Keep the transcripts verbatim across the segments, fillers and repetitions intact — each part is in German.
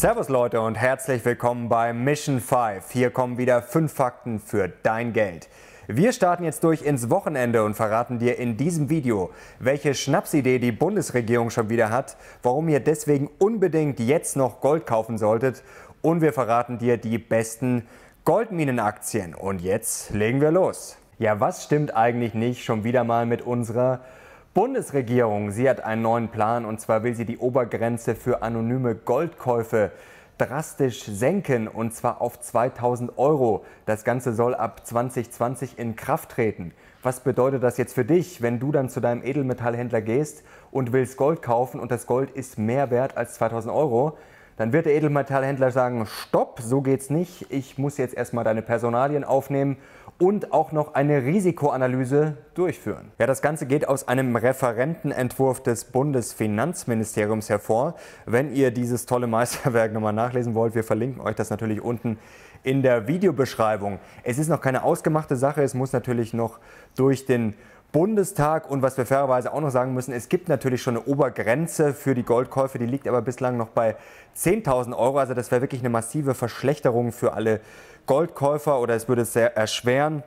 Servus Leute und herzlich willkommen bei Mission fünf. Hier kommen wieder fünf Fakten für dein Geld. Wir starten jetzt durch ins Wochenende und verraten dir in diesem Video, welche Schnapsidee die Bundesregierung schon wieder hat, warum ihr deswegen unbedingt jetzt noch Gold kaufen solltet, und wir verraten dir die besten Goldminenaktien. Und jetzt legen wir los. Ja, was stimmt eigentlich nicht schon wieder mal mit unserer Bundesregierung? Sie hat einen neuen Plan, und zwar will sie die Obergrenze für anonyme Goldkäufe drastisch senken, und zwar auf zweitausend Euro. Das Ganze soll ab zwanzig zwanzig in Kraft treten. Was bedeutet das jetzt für dich, wenn du dann zu deinem Edelmetallhändler gehst und willst Gold kaufen und das Gold ist mehr wert als zweitausend Euro? Dann wird der Edelmetallhändler sagen, stopp, so geht's nicht, ich muss jetzt erstmal deine Personalien aufnehmen und auch noch eine Risikoanalyse durchführen. Ja, das Ganze geht aus einem Referentenentwurf des Bundesfinanzministeriums hervor. Wenn ihr dieses tolle Meisterwerk nochmal nachlesen wollt, wir verlinken euch das natürlich unten in der Videobeschreibung. Es ist noch keine ausgemachte Sache, es muss natürlich noch durch den Bundestag, und was wir fairerweise auch noch sagen müssen, es gibt natürlich schon eine Obergrenze für die Goldkäufe, die liegt aber bislang noch bei zehntausend Euro, also das wäre wirklich eine massive Verschlechterung für alle Goldkäufer, oder es würde es sehr erschweren,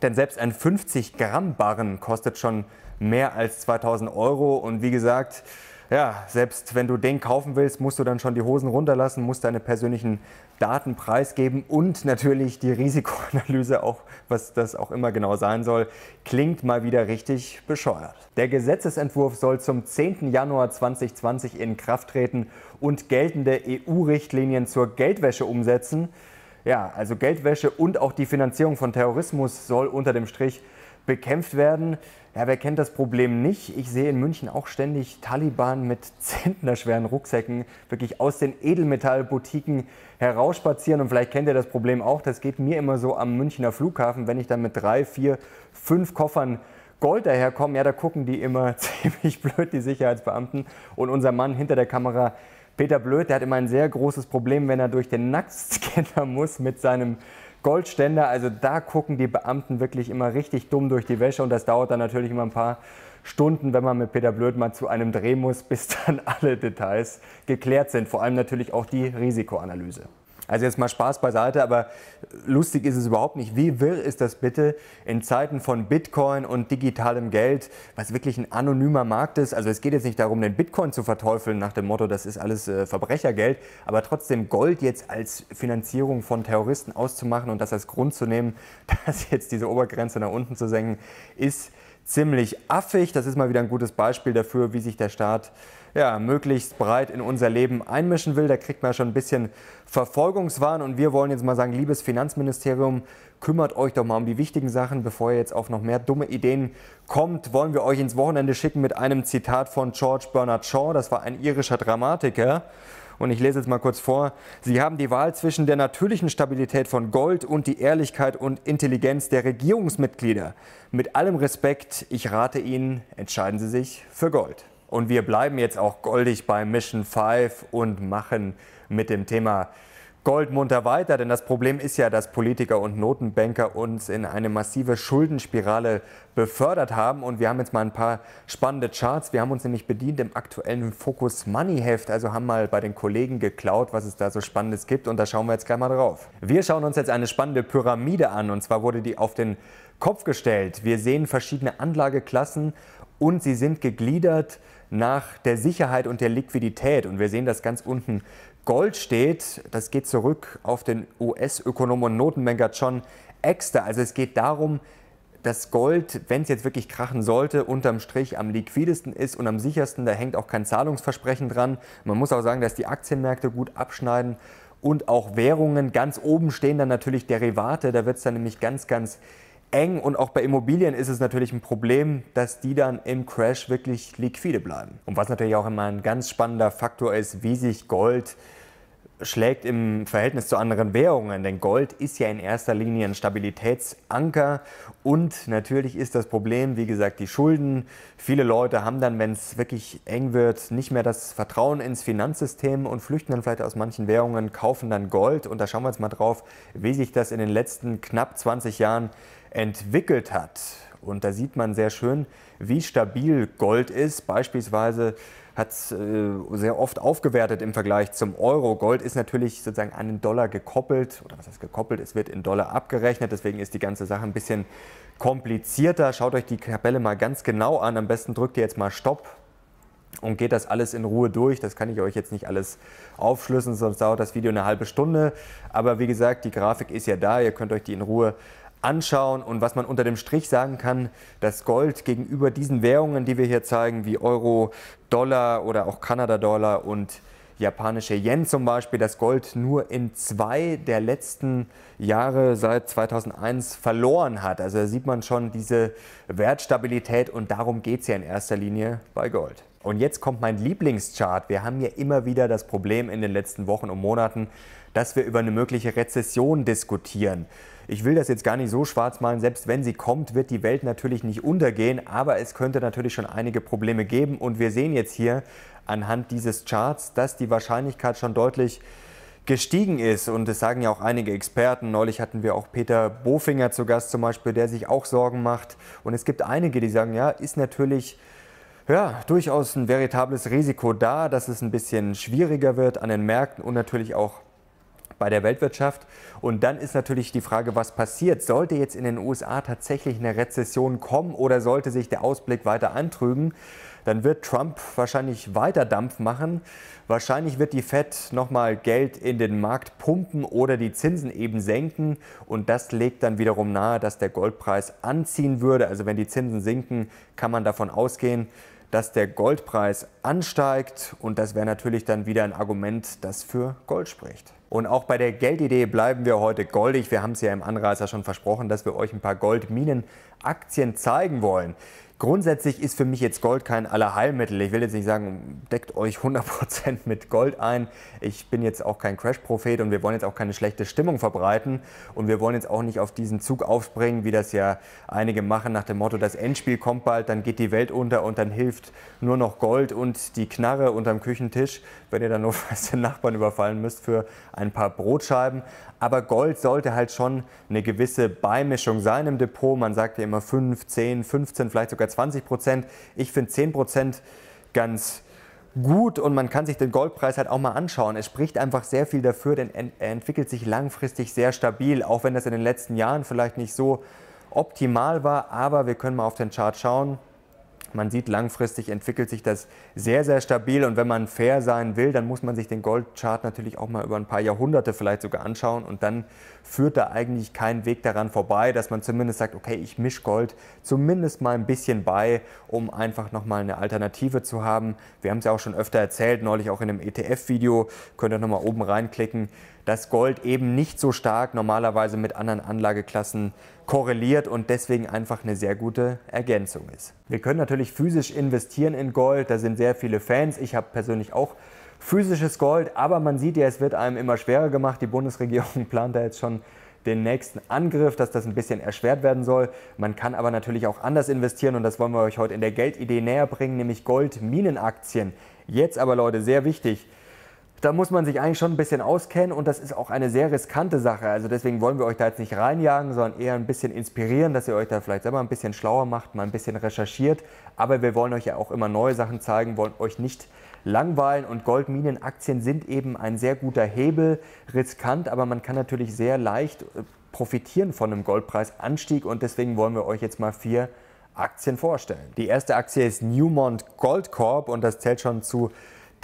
denn selbst ein fünfzig Gramm Barren kostet schon mehr als zweitausend Euro, und wie gesagt, ja, selbst wenn du den kaufen willst, musst du dann schon die Hosen runterlassen, musst deine persönlichen Daten preisgeben und natürlich die Risikoanalyse, auch was das auch immer genau sein soll, klingt mal wieder richtig bescheuert. Der Gesetzesentwurf soll zum zehnten Januar zweitausendzwanzig in Kraft treten und geltende E U-Richtlinien zur Geldwäsche umsetzen. Ja, also Geldwäsche und auch die Finanzierung von Terrorismus soll unter dem Strich bekämpft werden. Ja, wer kennt das Problem nicht? Ich sehe in München auch ständig Taliban mit zentnerschweren Rucksäcken wirklich aus den Edelmetallboutiquen herausspazieren, und vielleicht kennt ihr das Problem auch. Das geht mir immer so am Münchner Flughafen, wenn ich dann mit drei, vier, fünf Koffern Gold daherkomme. Ja, da gucken die immer ziemlich blöd, die Sicherheitsbeamten, und unser Mann hinter der Kamera, Peter Blöd, der hat immer ein sehr großes Problem, wenn er durch den Nacktscanner muss mit seinem Goldständer. Also da gucken die Beamten wirklich immer richtig dumm durch die Wäsche, und das dauert dann natürlich immer ein paar Stunden, wenn man mit Peter Blöd mal zu einem Dreh muss, bis dann alle Details geklärt sind, vor allem natürlich auch die Risikoanalyse. Also jetzt mal Spaß beiseite, aber lustig ist es überhaupt nicht. Wie wirr ist das bitte in Zeiten von Bitcoin und digitalem Geld, was wirklich ein anonymer Markt ist. Also es geht jetzt nicht darum, den Bitcoin zu verteufeln nach dem Motto, das ist alles äh, Verbrechergeld, aber trotzdem Gold jetzt als Finanzierung von Terroristen auszumachen und das als Grund zu nehmen, dass jetzt diese Obergrenze nach unten zu senken, ist ziemlich affig. Das ist mal wieder ein gutes Beispiel dafür, wie sich der Staat ja möglichst breit in unser Leben einmischen will. Da kriegt man ja schon ein bisschen Verfolgungswahn, und wir wollen jetzt mal sagen, liebes Finanzministerium, kümmert euch doch mal um die wichtigen Sachen, bevor ihr jetzt auf noch mehr dumme Ideen kommt. Wollen wir euch ins Wochenende schicken mit einem Zitat von George Bernard Shaw, das war ein irischer Dramatiker. Und ich lese jetzt mal kurz vor. Sie haben die Wahl zwischen der natürlichen Stabilität von Gold und die Ehrlichkeit und Intelligenz der Regierungsmitglieder. Mit allem Respekt, ich rate Ihnen, entscheiden Sie sich für Gold. Und wir bleiben jetzt auch goldig bei Mission fünf und machen mit dem Thema Gold munter weiter, denn das Problem ist ja, dass Politiker und Notenbanker uns in eine massive Schuldenspirale befördert haben, und wir haben jetzt mal ein paar spannende Charts. Wir haben uns nämlich bedient im aktuellen Focus Money Heft, also haben mal bei den Kollegen geklaut, was es da so Spannendes gibt, und da schauen wir jetzt gleich mal drauf. Wir schauen uns jetzt eine spannende Pyramide an, und zwar wurde die auf den Kopf gestellt. Wir sehen verschiedene Anlageklassen, und sie sind gegliedert nach der Sicherheit und der Liquidität, und wir sehen das ganz unten. Gold steht, das geht zurück auf den U S-Ökonom und Notenbanker John Exter. Also es geht darum, dass Gold, wenn es jetzt wirklich krachen sollte, unterm Strich am liquidesten ist und am sichersten. Da hängt auch kein Zahlungsversprechen dran. Man muss auch sagen, dass die Aktienmärkte gut abschneiden und auch Währungen. Ganz oben stehen dann natürlich Derivate, da wird es dann nämlich ganz, ganz eng, und auch bei Immobilien ist es natürlich ein Problem, dass die dann im Crash wirklich liquide bleiben. Und was natürlich auch immer ein ganz spannender Faktor ist, wie sich Gold schlägt im Verhältnis zu anderen Währungen, denn Gold ist ja in erster Linie ein Stabilitätsanker, und natürlich ist das Problem, wie gesagt, die Schulden. Viele Leute haben dann, wenn es wirklich eng wird, nicht mehr das Vertrauen ins Finanzsystem und flüchten dann vielleicht aus manchen Währungen, kaufen dann Gold, und da schauen wir jetzt mal drauf, wie sich das in den letzten knapp zwanzig Jahren entwickelt hat. Und da sieht man sehr schön, wie stabil Gold ist, beispielsweise hat es äh, sehr oft aufgewertet im Vergleich zum Euro. Gold ist natürlich sozusagen an den Dollar gekoppelt, oder was heißt gekoppelt, es wird in Dollar abgerechnet, deswegen ist die ganze Sache ein bisschen komplizierter. Schaut euch die Tabelle mal ganz genau an, am besten drückt ihr jetzt mal Stopp und geht das alles in Ruhe durch. Das kann ich euch jetzt nicht alles aufschlüsseln, sonst dauert das Video eine halbe Stunde. Aber wie gesagt, die Grafik ist ja da, ihr könnt euch die in Ruhe anschauen. Und was man unter dem Strich sagen kann, dass Gold gegenüber diesen Währungen, die wir hier zeigen, wie Euro, Dollar oder auch Kanada-Dollar und japanische Yen zum Beispiel, dass Gold nur in zwei der letzten Jahre seit zweitausendeins verloren hat. Also da sieht man schon diese Wertstabilität und darum geht es ja in erster Linie bei Gold. Und jetzt kommt mein Lieblingschart. Wir haben ja immer wieder das Problem in den letzten Wochen und Monaten, dass wir über eine mögliche Rezession diskutieren. Ich will das jetzt gar nicht so schwarz malen, selbst wenn sie kommt, wird die Welt natürlich nicht untergehen, aber es könnte natürlich schon einige Probleme geben und wir sehen jetzt hier anhand dieses Charts, dass die Wahrscheinlichkeit schon deutlich gestiegen ist und das sagen ja auch einige Experten. Neulich hatten wir auch Peter Bofinger zu Gast zum Beispiel, der sich auch Sorgen macht und es gibt einige, die sagen, ja, ist natürlich ja, durchaus ein veritables Risiko da, dass es ein bisschen schwieriger wird an den Märkten und natürlich auch bei der Weltwirtschaft. Und dann ist natürlich die Frage, was passiert? Sollte jetzt in den U S A tatsächlich eine Rezession kommen oder sollte sich der Ausblick weiter antrüben? Dann wird Trump wahrscheinlich weiter Dampf machen. Wahrscheinlich wird die Fed nochmal Geld in den Markt pumpen oder die Zinsen eben senken. Und das legt dann wiederum nahe, dass der Goldpreis anziehen würde. Also wenn die Zinsen sinken, kann man davon ausgehen, dass der Goldpreis ansteigt. Und das wäre natürlich dann wieder ein Argument, das für Gold spricht. Und auch bei der Geldidee bleiben wir heute goldig. Wir haben es ja im Anreißer schon versprochen, dass wir euch ein paar Goldminenaktien zeigen wollen. Grundsätzlich ist für mich jetzt Gold kein Allerheilmittel. Ich will jetzt nicht sagen, deckt euch hundert Prozent mit Gold ein. Ich bin jetzt auch kein Crash-Prophet und wir wollen jetzt auch keine schlechte Stimmung verbreiten. Und wir wollen jetzt auch nicht auf diesen Zug aufspringen, wie das ja einige machen, nach dem Motto, das Endspiel kommt bald, dann geht die Welt unter und dann hilft nur noch Gold und die Knarre unterm Küchentisch, wenn ihr dann nur fast den Nachbarn überfallen müsst für ein paar Brotscheiben. Aber Gold sollte halt schon eine gewisse Beimischung sein im Depot. Man sagt ja immer fünf, zehn, fünfzehn, vielleicht sogar zwanzig Prozent. Ich finde zehn Prozent ganz gut und man kann sich den Goldpreis halt auch mal anschauen. Es spricht einfach sehr viel dafür, denn er entwickelt sich langfristig sehr stabil, auch wenn das in den letzten Jahren vielleicht nicht so optimal war. Aber wir können mal auf den Chart schauen. Man sieht, langfristig entwickelt sich das sehr, sehr stabil und wenn man fair sein will, dann muss man sich den Goldchart natürlich auch mal über ein paar Jahrhunderte vielleicht sogar anschauen und dann führt da eigentlich kein Weg daran vorbei, dass man zumindest sagt, okay, ich mische Gold zumindest mal ein bisschen bei, um einfach nochmal eine Alternative zu haben. Wir haben es ja auch schon öfter erzählt, neulich auch in einem E T F-Video, könnt ihr nochmal oben reinklicken, dass Gold eben nicht so stark normalerweise mit anderen Anlageklassen korreliert und deswegen einfach eine sehr gute Ergänzung ist. Wir können natürlich physisch investieren in Gold, da sind sehr viele Fans. Ich habe persönlich auch physisches Gold, aber man sieht ja, es wird einem immer schwerer gemacht. Die Bundesregierung plant da jetzt schon den nächsten Angriff, dass das ein bisschen erschwert werden soll. Man kann aber natürlich auch anders investieren und das wollen wir euch heute in der Geldidee näher bringen, nämlich Goldminenaktien. Jetzt aber, Leute, sehr wichtig. Da muss man sich eigentlich schon ein bisschen auskennen und das ist auch eine sehr riskante Sache. Also deswegen wollen wir euch da jetzt nicht reinjagen, sondern eher ein bisschen inspirieren, dass ihr euch da vielleicht selber ein bisschen schlauer macht, mal ein bisschen recherchiert. Aber wir wollen euch ja auch immer neue Sachen zeigen, wollen euch nicht langweilen und Goldminenaktien sind eben ein sehr guter Hebel, riskant, aber man kann natürlich sehr leicht profitieren von einem Goldpreisanstieg und deswegen wollen wir euch jetzt mal vier Aktien vorstellen. Die erste Aktie ist Newmont Goldcorp und das zählt schon zu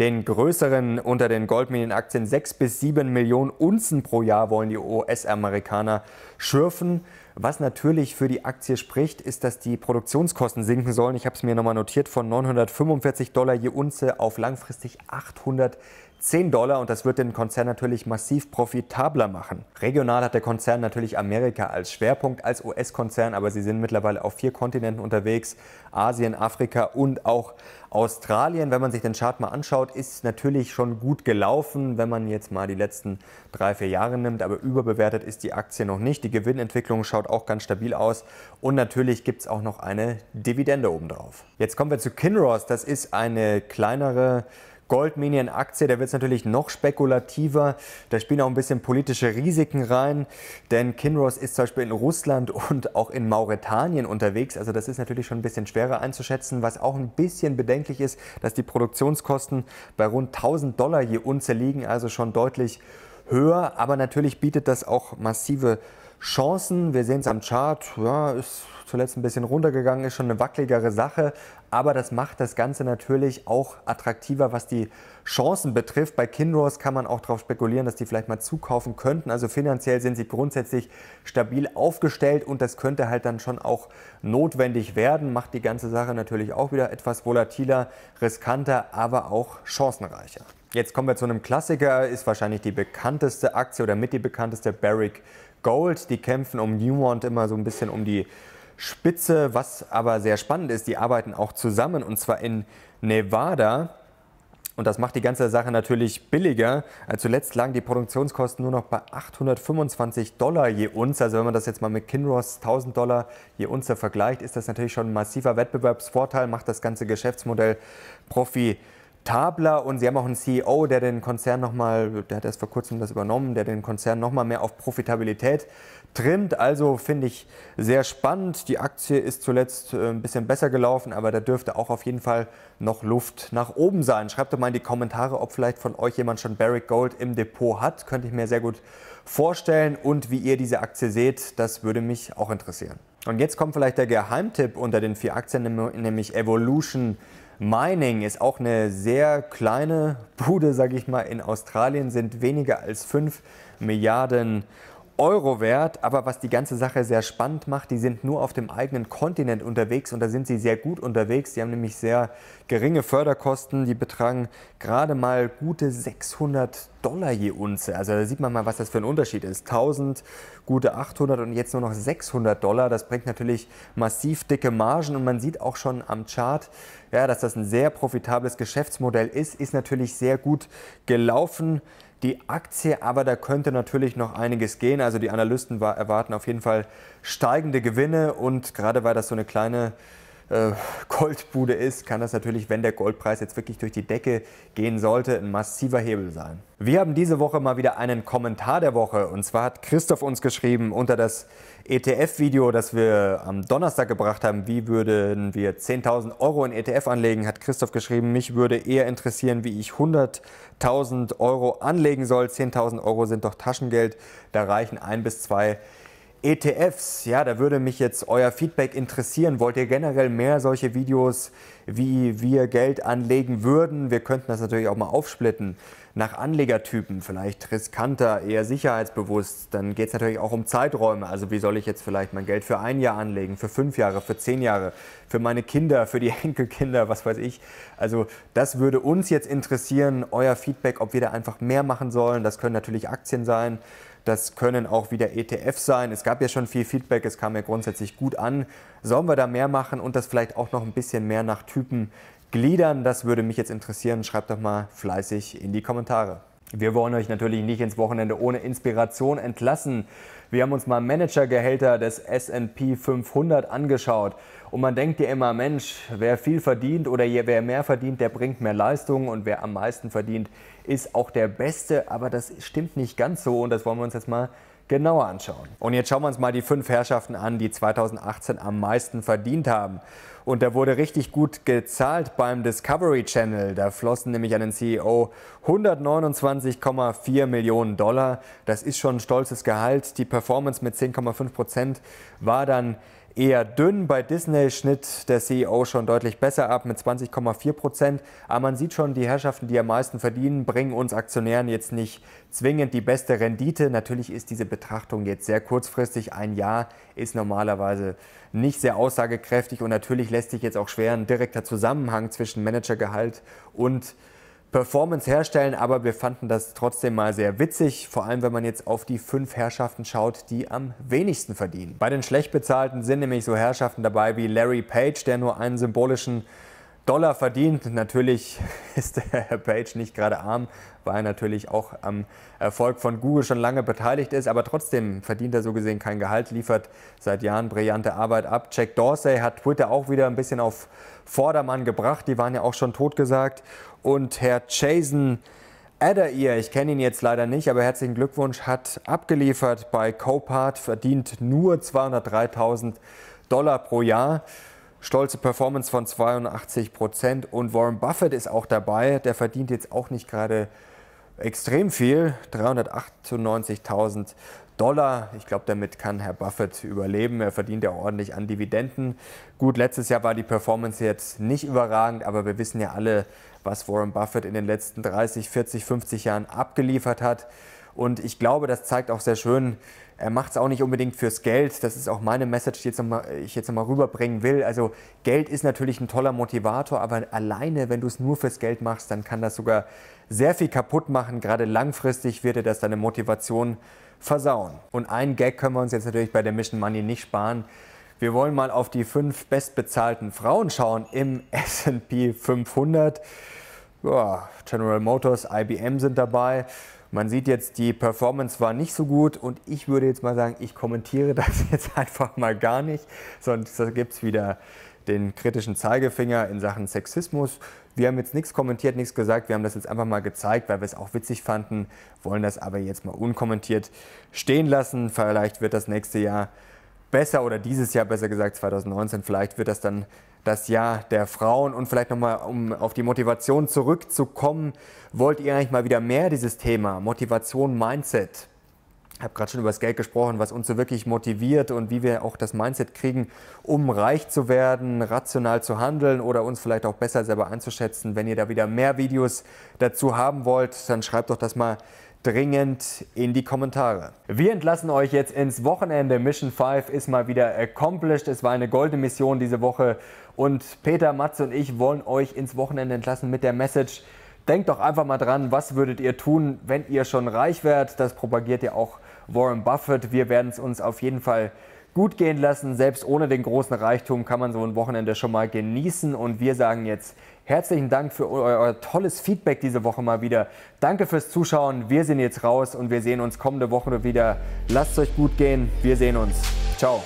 den größeren unter den Goldminenaktien. Sechs bis sieben Millionen Unzen pro Jahr wollen die U S-Amerikaner schürfen. Was natürlich für die Aktie spricht, ist, dass die Produktionskosten sinken sollen. Ich habe es mir nochmal notiert, von neunhundertfünfundvierzig Dollar je Unze auf langfristig achthundertzehn Dollar. Und das wird den Konzern natürlich massiv profitabler machen. Regional hat der Konzern natürlich Amerika als Schwerpunkt, als U S-Konzern. Aber sie sind mittlerweile auf vier Kontinenten unterwegs. Asien, Afrika und auch Australien, wenn man sich den Chart mal anschaut, ist natürlich schon gut gelaufen, wenn man jetzt mal die letzten drei, vier Jahre nimmt, aber überbewertet ist die Aktie noch nicht. Die Gewinnentwicklung schaut auch ganz stabil aus und natürlich gibt es auch noch eine Dividende obendrauf. Jetzt kommen wir zu Kinross, das ist eine kleinere Goldminieraktie, da wird es natürlich noch spekulativer. Da spielen auch ein bisschen politische Risiken rein, denn Kinross ist zum Beispiel in Russland und auch in Mauretanien unterwegs. Also das ist natürlich schon ein bisschen schwerer einzuschätzen, was auch ein bisschen bedenklich ist, dass die Produktionskosten bei rund tausend Dollar je Unze liegen, also schon deutlich höher. Aber natürlich bietet das auch massive Chancen. Wir sehen es am Chart, ja, ist zuletzt ein bisschen runtergegangen, ist schon eine wackeligere Sache, aber das macht das Ganze natürlich auch attraktiver, was die Chancen betrifft. Bei Kinross kann man auch darauf spekulieren, dass die vielleicht mal zukaufen könnten. Also finanziell sind sie grundsätzlich stabil aufgestellt und das könnte halt dann schon auch notwendig werden. Macht die ganze Sache natürlich auch wieder etwas volatiler, riskanter, aber auch chancenreicher. Jetzt kommen wir zu einem Klassiker, ist wahrscheinlich die bekannteste Aktie oder mit die bekannteste, Barrick Gold. Die kämpfen um Newmont immer so ein bisschen um die Spitze, was aber sehr spannend ist, die arbeiten auch zusammen und zwar in Nevada. Und das macht die ganze Sache natürlich billiger. Zuletzt lagen die Produktionskosten nur noch bei achthundertfünfundzwanzig Dollar je Unze. Also wenn man das jetzt mal mit Kinross tausend Dollar je Unze vergleicht, ist das natürlich schon ein massiver Wettbewerbsvorteil, macht das ganze Geschäftsmodell profitabel. Und sie haben auch einen C E O, der den Konzern nochmal, der hat erst vor kurzem das übernommen, der den Konzern nochmal mehr auf Profitabilität trimmt. Also finde ich sehr spannend. Die Aktie ist zuletzt ein bisschen besser gelaufen, aber da dürfte auch auf jeden Fall noch Luft nach oben sein. Schreibt doch mal in die Kommentare, ob vielleicht von euch jemand schon Barrick Gold im Depot hat. Könnte ich mir sehr gut vorstellen. Und wie ihr diese Aktie seht, das würde mich auch interessieren. Und jetzt kommt vielleicht der Geheimtipp unter den vier Aktien, nämlich Evolution Mining ist auch eine sehr kleine Bude, sage ich mal, in Australien, sind weniger als fünf Milliarden Euro wert. Aber was die ganze Sache sehr spannend macht, die sind nur auf dem eigenen Kontinent unterwegs und da sind sie sehr gut unterwegs. Die haben nämlich sehr geringe Förderkosten, die betragen gerade mal gute sechshundert Dollar je Unze. Also da sieht man mal, was das für ein Unterschied ist. tausend, gute achthundert und jetzt nur noch sechshundert Dollar. Das bringt natürlich massiv dicke Margen und man sieht auch schon am Chart, ja, dass das ein sehr profitables Geschäftsmodell ist. Ist natürlich sehr gut gelaufen, die Aktie, aber da könnte natürlich noch einiges gehen. Also die Analysten erwarten auf jeden Fall steigende Gewinne und gerade weil das so eine kleine äh, Goldbude ist, kann das natürlich, wenn der Goldpreis jetzt wirklich durch die Decke gehen sollte, ein massiver Hebel sein. Wir haben diese Woche mal wieder einen Kommentar der Woche und zwar hat Christoph uns geschrieben unter das E T F-Video, das wir am Donnerstag gebracht haben, wie würden wir zehntausend Euro in E T F anlegen, hat Christoph geschrieben, mich würde eher interessieren, wie ich hunderttausend Euro anlegen soll. zehntausend Euro sind doch Taschengeld, da reichen ein bis zwei E T Fs. Ja, da würde mich jetzt euer Feedback interessieren. Wollt ihr generell mehr solche Videos, wie wir Geld anlegen würden? Wir könnten das natürlich auch mal aufsplitten nach Anlegertypen, vielleicht riskanter, eher sicherheitsbewusst. Dann geht es natürlich auch um Zeiträume. Also wie soll ich jetzt vielleicht mein Geld für ein Jahr anlegen, für fünf Jahre, für zehn Jahre, für meine Kinder, für die Enkelkinder, was weiß ich. Also das würde uns jetzt interessieren, euer Feedback, ob wir da einfach mehr machen sollen. Das können natürlich Aktien sein. Das können auch wieder E T Fs sein. Es gab ja schon viel Feedback, es kam ja grundsätzlich gut an. Sollen wir da mehr machen und das vielleicht auch noch ein bisschen mehr nach Typen gliedern? Das würde mich jetzt interessieren. Schreibt doch mal fleißig in die Kommentare. Wir wollen euch natürlich nicht ins Wochenende ohne Inspiration entlassen. Wir haben uns mal Managergehälter des S und P fünfhundert angeschaut. Und man denkt ja immer, Mensch, wer viel verdient oder wer mehr verdient, der bringt mehr Leistung und wer am meisten verdient, ist auch der Beste. Aber das stimmt nicht ganz so und das wollen wir uns jetzt mal genauer anschauen. Und jetzt schauen wir uns mal die fünf Herrschaften an, die zweitausendachtzehn am meisten verdient haben. Und da wurde richtig gut gezahlt beim Discovery Channel. Da flossen nämlich an den C E O hundertneunundzwanzig Komma vier Millionen Dollar. Das ist schon ein stolzes Gehalt. Die Performance mit zehn Komma fünf Prozent war dann eher dünn. Bei Disney schnitt der C E O schon deutlich besser ab mit zwanzig Komma vier Prozent. Aber man sieht schon, die Herrschaften, die am meisten verdienen, bringen uns Aktionären jetzt nicht zwingend die beste Rendite. Natürlich ist diese Betrachtung jetzt sehr kurzfristig. Ein Jahr ist normalerweise nicht sehr aussagekräftig und natürlich lässt sich jetzt auch schwer ein direkter Zusammenhang zwischen Managergehalt und Performance herstellen, aber wir fanden das trotzdem mal sehr witzig, vor allem wenn man jetzt auf die fünf Herrschaften schaut, die am wenigsten verdienen. Bei den schlecht bezahlten sind nämlich so Herrschaften dabei wie Larry Page, der nur einen symbolischen Dollar verdient. Natürlich ist der Herr Page nicht gerade arm, weil er natürlich auch am Erfolg von Google schon lange beteiligt ist. Aber trotzdem verdient er so gesehen kein Gehalt, liefert seit Jahren brillante Arbeit ab. Jack Dorsey hat Twitter auch wieder ein bisschen auf Vordermann gebracht. Die waren ja auch schon totgesagt. Und Herr Jason Adair, ich kenne ihn jetzt leider nicht, aber herzlichen Glückwunsch, hat abgeliefert bei Copart, verdient nur zweihundertdreitausend Dollar pro Jahr. Stolze Performance von zweiundachtzig Prozent. Und Warren Buffett ist auch dabei. Der verdient jetzt auch nicht gerade extrem viel. dreihundertachtundneunzigtausend Dollar. Ich glaube, damit kann Herr Buffett überleben. Er verdient ja ordentlich an Dividenden. Gut, letztes Jahr war die Performance jetzt nicht überragend, aber wir wissen ja alle, was Warren Buffett in den letzten dreißig, vierzig, fünfzig Jahren abgeliefert hat. Und ich glaube, das zeigt auch sehr schön, er macht es auch nicht unbedingt fürs Geld. Das ist auch meine Message, die jetzt noch mal, ich jetzt nochmal rüberbringen will. Also Geld ist natürlich ein toller Motivator, aber alleine, wenn du es nur fürs Geld machst, dann kann das sogar sehr viel kaputt machen. Gerade langfristig wird dir das deine Motivation versauen. Und einen Gag können wir uns jetzt natürlich bei der Mission Money nicht sparen. Wir wollen mal auf die fünf bestbezahlten Frauen schauen im S und P fünfhundert. Ja, General Motors, I B M sind dabei. Man sieht jetzt, die Performance war nicht so gut und ich würde jetzt mal sagen, ich kommentiere das jetzt einfach mal gar nicht, sonst gibt es wieder den kritischen Zeigefinger in Sachen Sexismus. Wir haben jetzt nichts kommentiert, nichts gesagt, wir haben das jetzt einfach mal gezeigt, weil wir es auch witzig fanden, wollen das aber jetzt mal unkommentiert stehen lassen. Vielleicht wird das nächste Jahr besser oder dieses Jahr besser gesagt, zweitausendneunzehn, vielleicht wird das dann das Jahr der Frauen. Und vielleicht nochmal, um auf die Motivation zurückzukommen, wollt ihr eigentlich mal wieder mehr dieses Thema Motivation, Mindset? Ich habe gerade schon über das Geld gesprochen, was uns so wirklich motiviert und wie wir auch das Mindset kriegen, um reich zu werden, rational zu handeln oder uns vielleicht auch besser selber einzuschätzen. Wenn ihr da wieder mehr Videos dazu haben wollt, dann schreibt doch das mal dringend in die Kommentare. Wir entlassen euch jetzt ins Wochenende. Mission fünf ist mal wieder accomplished. Es war eine goldene Mission diese Woche. Und Peter, Matze und ich wollen euch ins Wochenende entlassen mit der Message: Denkt doch einfach mal dran, was würdet ihr tun, wenn ihr schon reich wärt? Das propagiert ja auch Warren Buffett. Wir werden es uns auf jeden Fall gut gehen lassen. Selbst ohne den großen Reichtum kann man so ein Wochenende schon mal genießen. Und wir sagen jetzt herzlichen Dank für euer, euer tolles Feedback diese Woche mal wieder. Danke fürs Zuschauen. Wir sind jetzt raus und wir sehen uns kommende Woche wieder. Lasst es euch gut gehen. Wir sehen uns. Ciao.